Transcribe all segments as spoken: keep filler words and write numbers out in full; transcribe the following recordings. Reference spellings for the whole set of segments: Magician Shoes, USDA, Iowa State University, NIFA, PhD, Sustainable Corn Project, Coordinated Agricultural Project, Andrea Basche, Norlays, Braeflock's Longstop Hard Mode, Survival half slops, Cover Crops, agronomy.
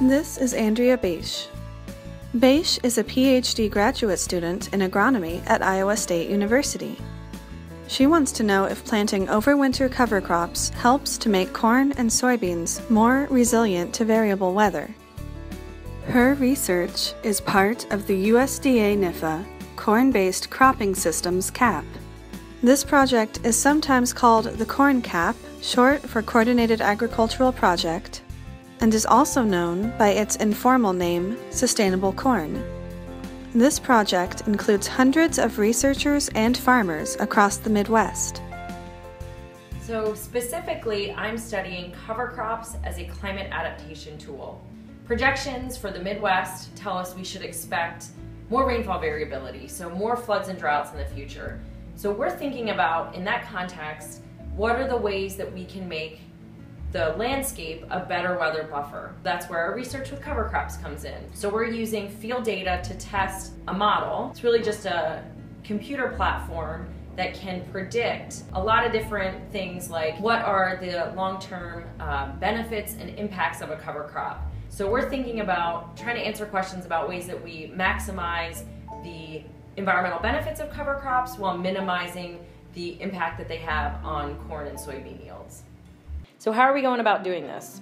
This is Andrea Basche. Basche is a P H D graduate student in agronomy at Iowa State University. She wants to know if planting overwinter cover crops helps to make corn and soybeans more resilient to variable weather. Her research is part of the U S D A N I F A Corn-Based Cropping Systems C A P. This project is sometimes called the Corn C A P, short for Coordinated Agricultural Project, and is also known by its informal name, Sustainable Corn. This project includes hundreds of researchers and farmers across the Midwest. So specifically, I'm studying cover crops as a climate adaptation tool. Projections for the Midwest tell us we should expect more rainfall variability, so more floods and droughts in the future. So we're thinking about, in that context, what are the ways that we can make the landscape a better weather buffer. That's where our research with cover crops comes in. So we're using field data to test a model. It's really just a computer platform that can predict a lot of different things, like what are the long-term uh, benefits and impacts of a cover crop. So we're thinking about trying to answer questions about ways that we maximize the environmental benefits of cover crops while minimizing the impact that they have on corn and soybean yields. So how are we going about doing this?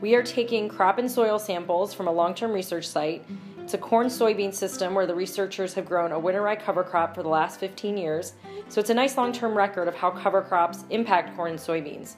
We are taking crop and soil samples from a long-term research site. It's a corn-soybean system where the researchers have grown a winter rye cover crop for the last fifteen years. So it's a nice long-term record of how cover crops impact corn and soybeans.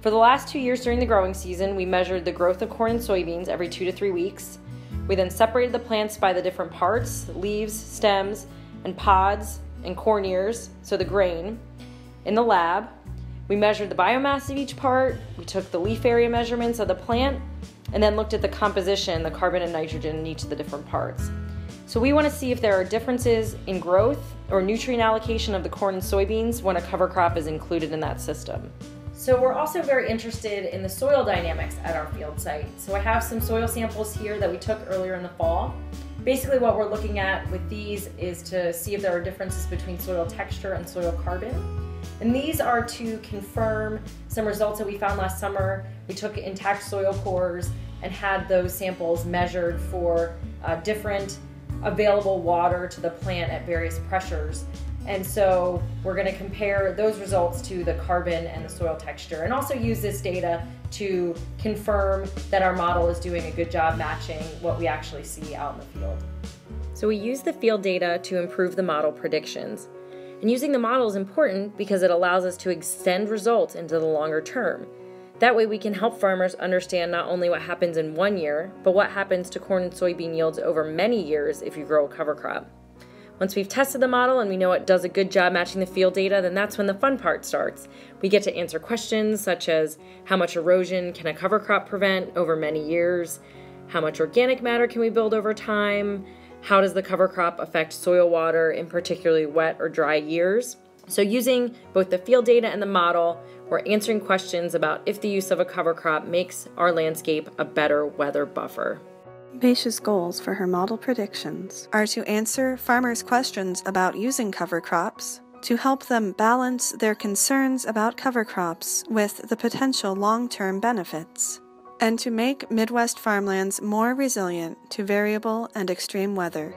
For the last two years during the growing season, we measured the growth of corn and soybeans every two to three weeks. We then separated the plants by the different parts, leaves, stems, and pods, and corn ears, so the grain. In the lab, we measured the biomass of each part, we took the leaf area measurements of the plant, and then looked at the composition, the carbon and nitrogen in each of the different parts. So we want to see if there are differences in growth or nutrient allocation of the corn and soybeans when a cover crop is included in that system. So we're also very interested in the soil dynamics at our field site. So I have some soil samples here that we took earlier in the fall. Basically what we're looking at with these is to see if there are differences between soil texture and soil carbon. And these are to confirm some results that we found last summer. We took intact soil cores and had those samples measured for uh, different available water to the plant at various pressures. And so we're going to compare those results to the carbon and the soil texture, and also use this data to confirm that our model is doing a good job matching what we actually see out in the field. So we use the field data to improve the model predictions. And using the model is important because it allows us to extend results into the longer term. That way we can help farmers understand not only what happens in one year, but what happens to corn and soybean yields over many years if you grow a cover crop. Once we've tested the model and we know it does a good job matching the field data, then that's when the fun part starts. We get to answer questions such as, how much erosion can a cover crop prevent over many years? How much organic matter can we build over time? How does the cover crop affect soil water in particularly wet or dry years? So using both the field data and the model, we're answering questions about if the use of a cover crop makes our landscape a better weather buffer. Basche's goals for her model predictions are to answer farmers' questions about using cover crops, to help them balance their concerns about cover crops with the potential long-term benefits, and to make Midwest farmlands more resilient to variable and extreme weather.